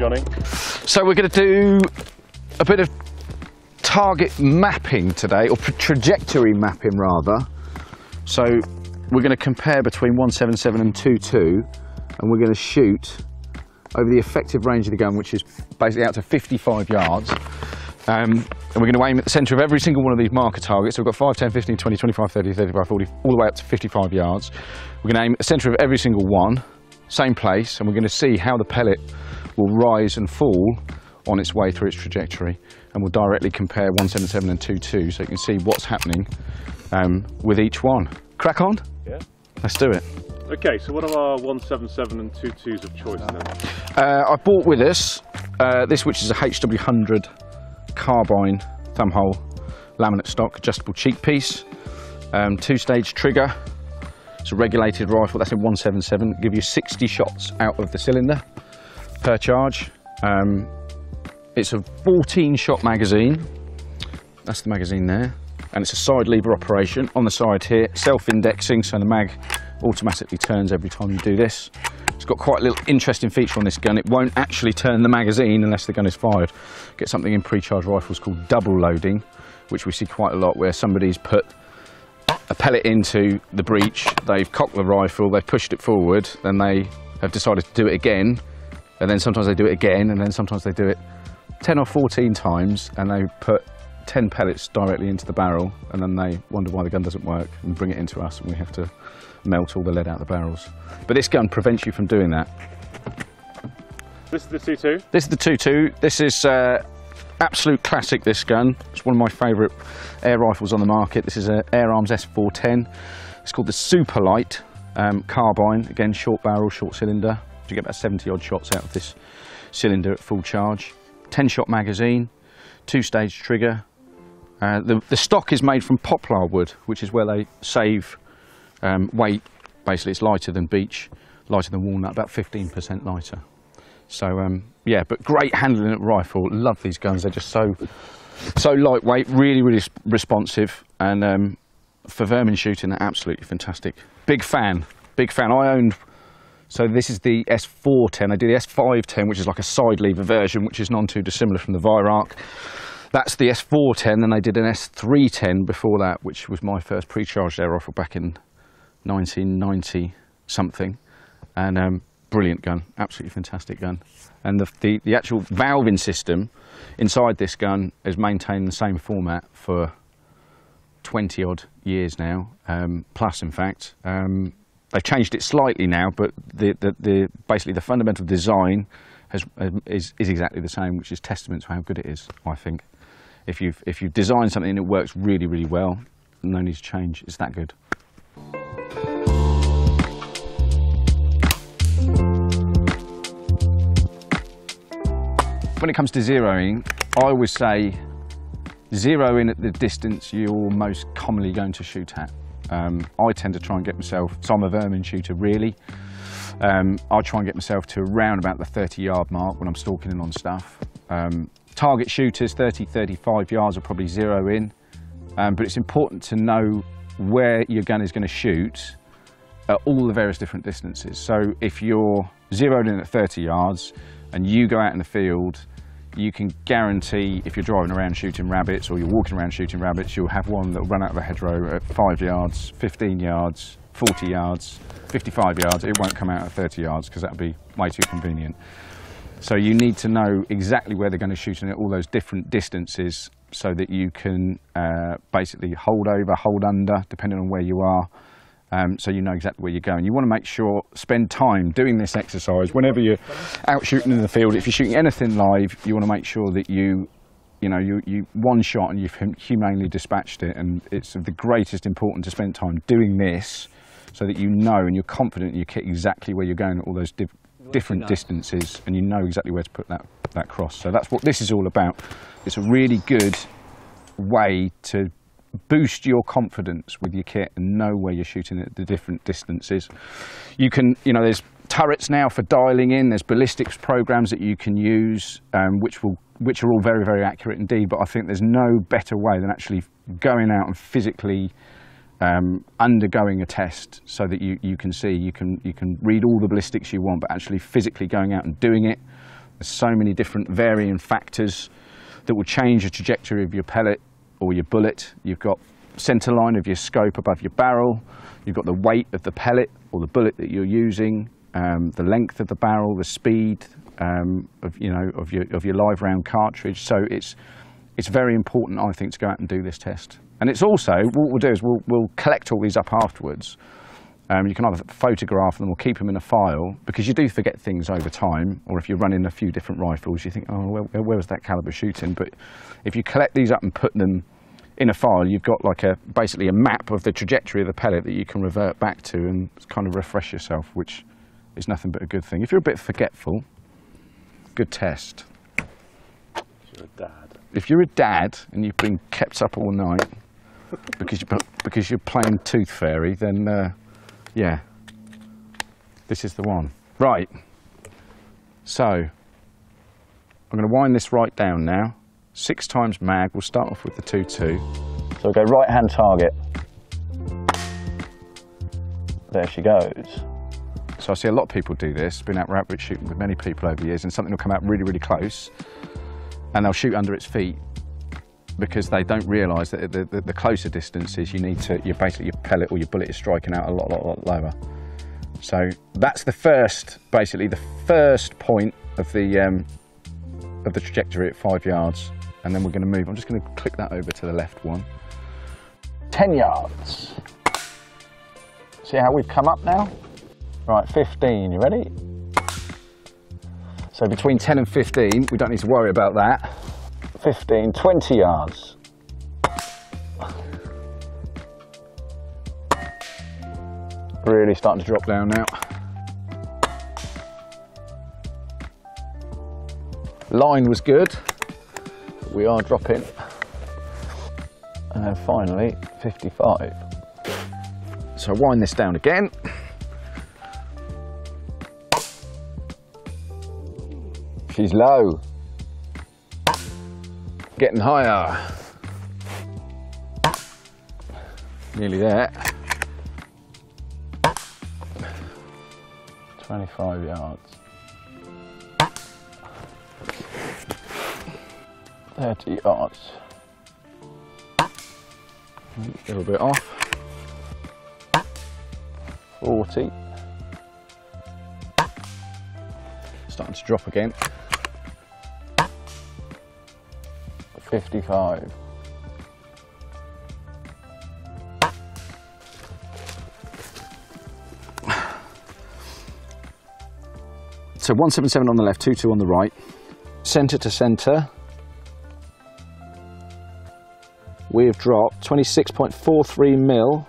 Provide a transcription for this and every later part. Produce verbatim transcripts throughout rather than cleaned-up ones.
Johnny? So we're going to do a bit of target mapping today, or trajectory mapping rather. So we're going to compare between one seventy-seven and twenty-two, and we're going to shoot over the effective range of the gun, which is basically out to fifty-five yards. Um, and we're going to aim at the centre of every single one of these marker targets. So we've got five, ten, fifteen, twenty, twenty-five, thirty, thirty-five, forty, all the way up to fifty-five yards. We're going to aim at the centre of every single one, same place, and we're going to see how the pellet will rise and fall on its way through its trajectory. And we'll directly compare one seventy-seven and twenty-two so you can see what's happening um, with each one. Crack on? Yeah. Let's do it. Okay, so what are our one seventy-seven and twenty-twos of choice then? Uh, I brought with us uh, this, which is a H W one hundred carbine thumbhole laminate stock adjustable cheek piece, um, two-stage trigger. It's a regulated rifle. That's in one seventy-seven. It'll give you sixty shots out of the cylinder per charge. Um, it's a fourteen-shot magazine. That's the magazine there, and it's a side lever operation on the side here, self-indexing, so the mag automatically turns every time you do this. It's got quite a little interesting feature on this gun. It won't actually turn the magazine unless the gun is fired. Get something in pre-charge rifles called double loading, which we see quite a lot, where somebody's put a pellet into the breech, they've cocked the rifle, they've pushed it forward, then they have decided to do it again, and then sometimes they do it again, and then sometimes they do it ten or fourteen times, and they put ten pellets directly into the barrel, and then they wonder why the gun doesn't work and bring it into us, and we have to melt all the lead out of the barrels. But this gun prevents you from doing that. This is the twenty-two? This is the twenty-two. This is uh, absolute classic, this gun. It's one of my favourite air rifles on the market. This is an Air Arms S four ten. It's called the Super Light um, Carbine. Again, short barrel, short cylinder. You get about seventy odd shots out of this cylinder at full charge. ten shot magazine, two-stage trigger. Uh, the, the stock is made from poplar wood, which is where they save um, weight. Basically, it's lighter than beech, lighter than walnut, about fifteen percent lighter. So, um, yeah, but great handling at rifle. Love these guns. They're just so so lightweight, really, really responsive. And um, for vermin shooting, they're absolutely fantastic. Big fan, big fan. I owned, so this is the S four ten. I do the S five ten, which is like a side lever version, which is none too dissimilar from the Vyrac. That's the S four ten, and they did an S three ten before that, which was my first pre-charged air rifle back in nineteen ninety something. And um, brilliant gun, absolutely fantastic gun. And the, the, the actual valving system inside this gun has maintained the same format for twenty odd years now, um, plus in fact. Um, they've changed it slightly now, but the, the, the, basically the fundamental design has, is, is exactly the same, which is testament to how good it is, I think. If you've, if you've designed something and it works really, really well, no need to change, it's that good. When it comes to zeroing, I always say zero in at the distance you're most commonly going to shoot at. Um, I tend to try and get myself, so I'm a vermin shooter really, um, I try and get myself to around about the thirty yard mark when I'm stalking in on stuff. Um, target shooters, thirty, thirty-five yards are probably zero in, um, but it's important to know where your gun is going to shoot at all the various different distances. So if you're zeroed in at thirty yards and you go out in the field, you can guarantee if you're driving around shooting rabbits or you're walking around shooting rabbits, you'll have one that'll run out of a hedgerow at five yards, fifteen yards, forty yards, fifty-five yards. It won't come out at thirty yards because that'd be way too convenient. So you need to know exactly where they're going to shoot and at all those different distances, so that you can uh, basically hold over, hold under, depending on where you are, um, so you know exactly where you're going. You want to make sure, spend time doing this exercise. Whenever you're out shooting in the field, if you're shooting anything live, you want to make sure that you, you know, you, you one shot and you've humanely dispatched it, and it's of the greatest importance to spend time doing this so that you know and you're confident you get exactly where you're going at all those div different distances, and you know exactly where to put that that cross. So that's what this is all about. It's a really good way to boost your confidence with your kit and know where you're shooting at the different distances. You can, you know, there's turrets now for dialing in, there's ballistics programs that you can use, um, which will which are all very, very accurate indeed, but I think there's no better way than actually going out and physically Um, undergoing a test, so that you, you can see, you can, you can read all the ballistics you want, but actually physically going out and doing it There's so many different varying factors that will change the trajectory of your pellet or your bullet. You've got center line of your scope above your barrel, you've got the weight of the pellet or the bullet that you're using, um, the length of the barrel, the speed um, of, you know, of your, of your live round cartridge. So it's, it's very important, I think, to go out and do this test. And it's also, what we'll do is we'll, we'll collect all these up afterwards. Um, you can either photograph them or keep them in a file, because you do forget things over time, or if you're running a few different rifles, you think, oh, where, where was that caliber shooting? But if you collect these up and put them in a file, you've got like a basically a map of the trajectory of the pellet that you can revert back to and kind of refresh yourself, which is nothing but a good thing. If you're a bit forgetful, good test. If you're a dad. If you're a dad and you've been kept up all night because, you, because you're playing Tooth Fairy, then uh, yeah, this is the one. Right, so I'm going to wind this right down now. Six times mag, we'll start off with the two two. So we'll go right hand target. There she goes. So I see a lot of people do this, been out rabbit shooting with many people over the years, and something will come out really, really close and they'll shoot under its feet because they don't realise that the, the, the closer distances you need to, you're basically your pellet or your bullet is striking out a lot, lot, lot lower. So that's the first, basically the first point of the, um, of the trajectory at five yards. And then we're going to move. I'm just going to click that over to the left one. ten yards. See how we've come up now? Right, fifteen, you ready? So between ten and fifteen, we don't need to worry about that. fifteen, twenty yards. Really starting to drop down now. Line was good. We are dropping. And then finally, fifty-five. So wind this down again. She's low. Getting higher. Nearly there. twenty-five yards. thirty yards. A little bit off. forty. Starting to drop again. fifty-five. So one seventy-seven on the left, two two on the right. Centre to centre. We have dropped twenty-six point four three mil.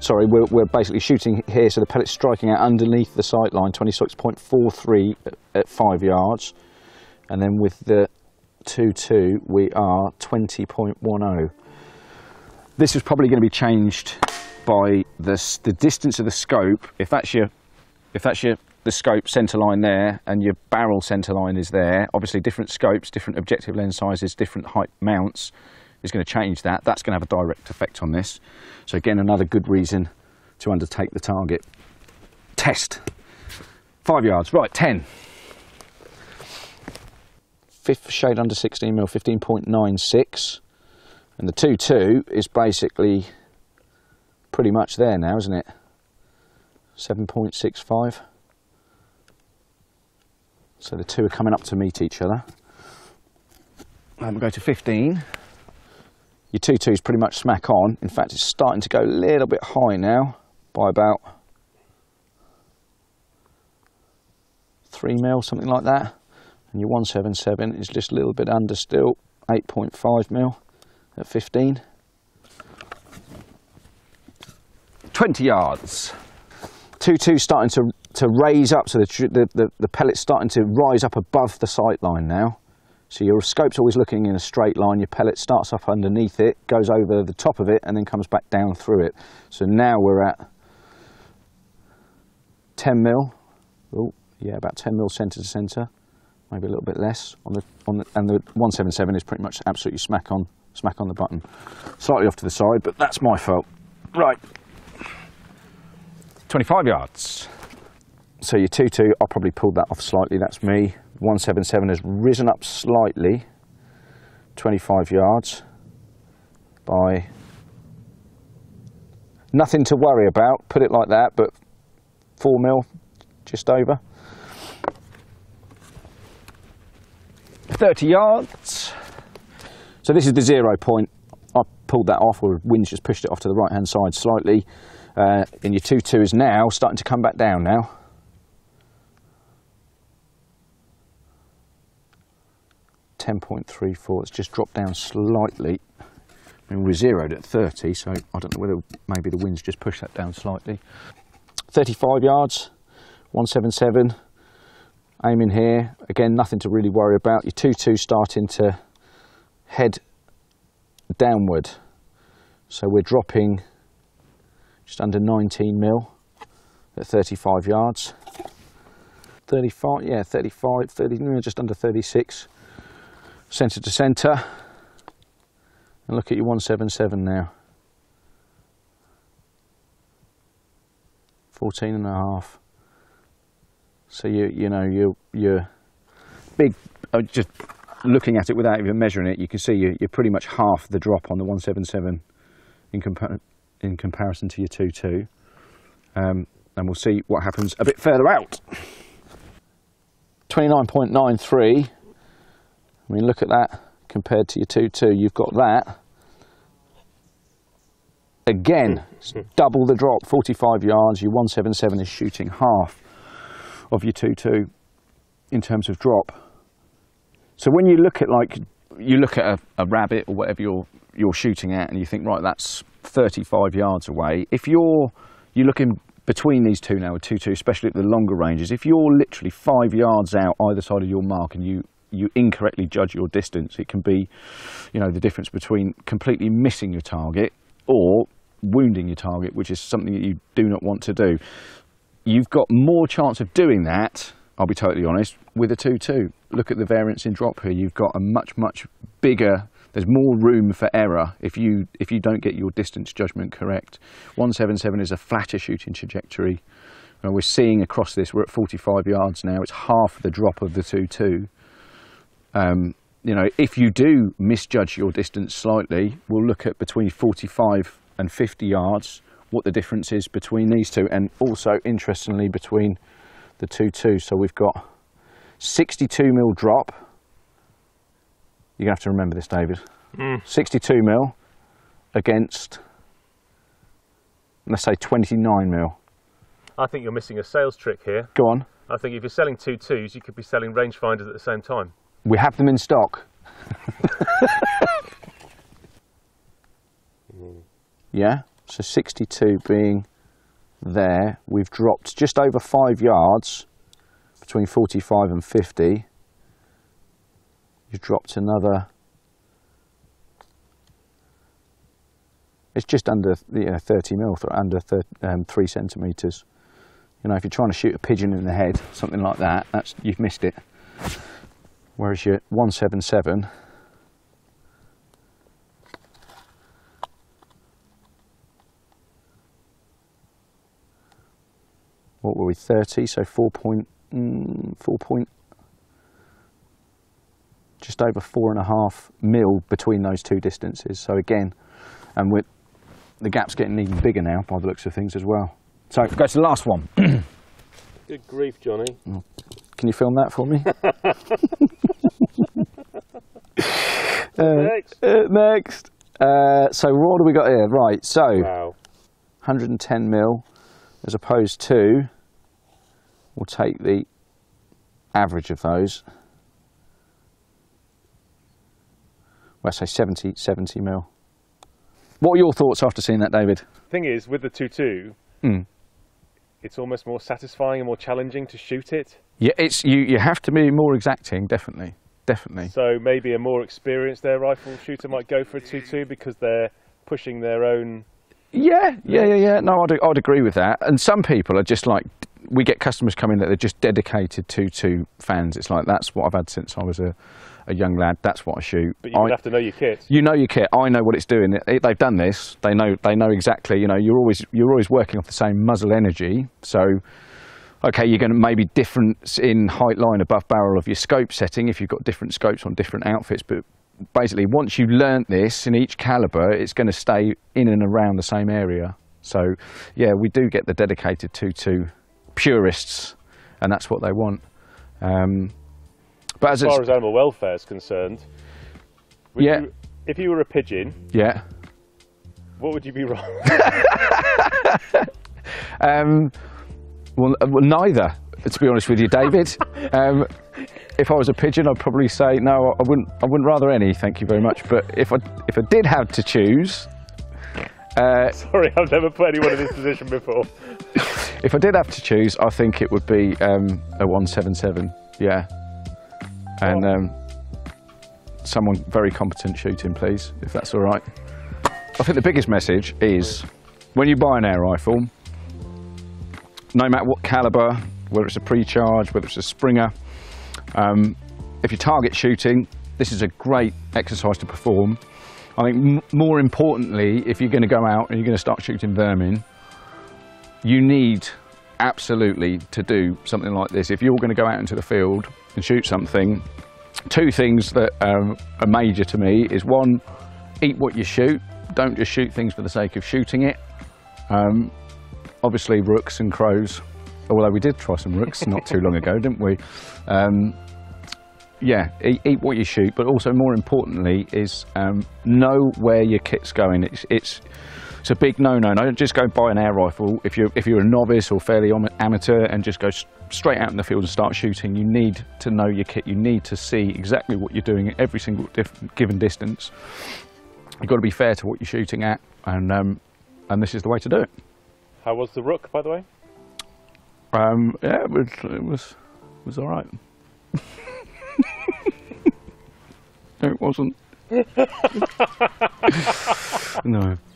Sorry, we're, we're basically shooting here, so the pellet's striking out underneath the sight line, twenty-six point four three at, at five yards. And then with the two two, we are twenty point one zero. This is probably going to be changed by the, the distance of the scope. If that's your, if that's your, the scope center line there and your barrel center line is there, obviously different scopes, different objective lens sizes, different height mounts is going to change that. That's going to have a direct effect on this. So again, another good reason to undertake the target test. Five yards, right, ten. Fifth shade under sixteen mil, fifteen point nine six. And the two two is basically pretty much there now, isn't it? seven point six five. So the two are coming up to meet each other. And we'll go to fifteen. Your two two is pretty much smack on. In fact, it's starting to go a little bit high now by about three mil, something like that. And your one seventy-seven is just a little bit under still, eight point five mil at fifteen. twenty yards. two two starting to to raise up, so the, the, the, the pellet's starting to rise up above the sight line now. So your scope's always looking in a straight line, your pellet starts up underneath it, goes over the top of it, and then comes back down through it. So now we're at ten mil, oh, yeah, about ten mil centre to centre, maybe a little bit less, on the, on the, and the one seventy-seven is pretty much absolutely smack on, smack on the button. Slightly off to the side, but that's my fault. Right, twenty-five yards. So your two two, I probably pulled that off slightly, that's me. one seventy-seven has risen up slightly, twenty-five yards by, nothing to worry about, put it like that, but four mil, just over. thirty yards, so this is the zero point. I pulled that off, or wind's just pushed it off to the right hand side slightly, uh, and your two two is now starting to come back down now. ten point three four, it's just dropped down slightly. I mean, we're zeroed at thirty, so I don't know whether maybe the wind's just pushed that down slightly. thirty-five yards, one seventy-seven, aiming here. Again, nothing to really worry about. Your two two starting to head downward. So we're dropping just under nineteen mil at thirty-five yards. thirty-five, yeah, thirty-five, thirty, just under thirty-six. Centre to centre, and look at your one seventy-seven now, fourteen and a half. So you you know you you're big. Just looking at it without even measuring it, you can see you, you're pretty much half the drop on the one seventy-seven in compa in comparison to your two two, um, and we'll see what happens a bit further out. twenty-nine point nine three. I mean, look at that compared to your two two. You've got that. Again, it's double the drop, forty-five yards. Your one seventy-seven is shooting half of your two two in terms of drop. So when you look at, like, you look at a, a rabbit or whatever you're you're shooting at, and you think, right, that's thirty-five yards away. If you're you're looking between these two now, with two two, especially at the longer ranges, if you're literally five yards out either side of your mark, and you you incorrectly judge your distance, it can be, you know, the difference between completely missing your target or wounding your target, which is something that you do not want to do. You've got more chance of doing that, I'll be totally honest, with a two two. Look at the variance in drop here. You've got a much, much bigger, there's more room for error if you if you don't get your distance judgment correct. one seventy-seven is a flatter shooting trajectory. And we're seeing across this, we're at forty-five yards now, it's half the drop of the two two. Um, you know, if you do misjudge your distance slightly, we'll look at between forty-five and fifty yards, what the difference is between these two, and also, interestingly, between the two two. So we've got sixty-two mil drop. You're going to have to remember this, David. Mm. sixty-two mil against, let's say, twenty-nine mil. I think you're missing a sales trick here. Go on. I think if you're selling two twos, you could be selling rangefinders at the same time. We have them in stock. Yeah, so sixty-two being there, we've dropped just over five yards between forty-five and fifty. You've dropped another, it's just under, you know, thirty mil, under thir um, three centimetres. You know, if you're trying to shoot a pigeon in the head, something like that, that's, you've missed it. Whereas your one seventy-seven, what were we, thirty, so four point, mm, four point, just over four and a half mil between those two distances. So again, and with the gap's getting even bigger now by the looks of things as well. So go to the last one. Good grief, Johnny. Oh. Can you film that for me? uh, next. Uh, next. Uh, so what do we got here? Right, so wow. one hundred ten mil as opposed to, we'll take the average of those. Well, say seventy, seventy mil. What are your thoughts after seeing that, David? The thing is, with the two two, mm. it's almost more satisfying and more challenging to shoot it. Yeah, it's you. You have to be more exacting, definitely, definitely. So maybe a more experienced air rifle shooter might go for a two two because they're pushing their own. Yeah, yeah, yeah, yeah. No, I'd I'd agree with that. And some people are just like, we get customers come in that they're just dedicated two two fans. It's like, that's what I've had since I was a, a young lad. That's what I shoot. But you I, have to know your kit. You know your kit. I know what it's doing. It, it, they've done this. They know. They know exactly. You know, you're always you're always working off the same muzzle energy. So. okay, you're going to maybe difference in height line above barrel of your scope setting if you've got different scopes on different outfits, but basically once you learnt this in each caliber, it's going to stay in and around the same area. So yeah, we do get the dedicated two two purists, and that's what they want. Um, but as, as far as animal welfare is concerned, would yeah. you, if you were a pigeon, yeah, what would you be wrong with? um, well, well, neither, to be honest with you, David. um, if I was a pigeon, I'd probably say no. I wouldn't. I wouldn't rather any. Thank you very much. But if I if I did have to choose. Uh, Sorry, I've never put anyone in this position before. If I did have to choose, I think it would be um, a one seven seven, yeah. And um, someone very competent shooting, please, if that's all right. I think the biggest message is, when you buy an air rifle, no matter what caliber, whether it's a pre-charge, whether it's a Springer, um, if you're target shooting, this is a great exercise to perform. I think more importantly, if you're going to go out and you're going to start shooting vermin, you need absolutely to do something like this. If you're going to go out into the field and shoot something, two things that um, are major to me is, one, eat what you shoot. Don't just shoot things for the sake of shooting it. Um, obviously rooks and crows, although we did try some rooks not too long ago, didn't we? Um, Yeah, eat, eat what you shoot, but also more importantly is um, know where your kit's going. It's it's it's a big no-no. Don't just go buy an air rifle if you're if you're a novice or fairly amateur and just go straight out in the field and start shooting. You need to know your kit. You need to see exactly what you're doing at every single given distance. You've got to be fair to what you're shooting at, and um, and this is the way to do it. How was the rook, by the way? Um, yeah, it was it was, it was all right. No, it wasn't. No.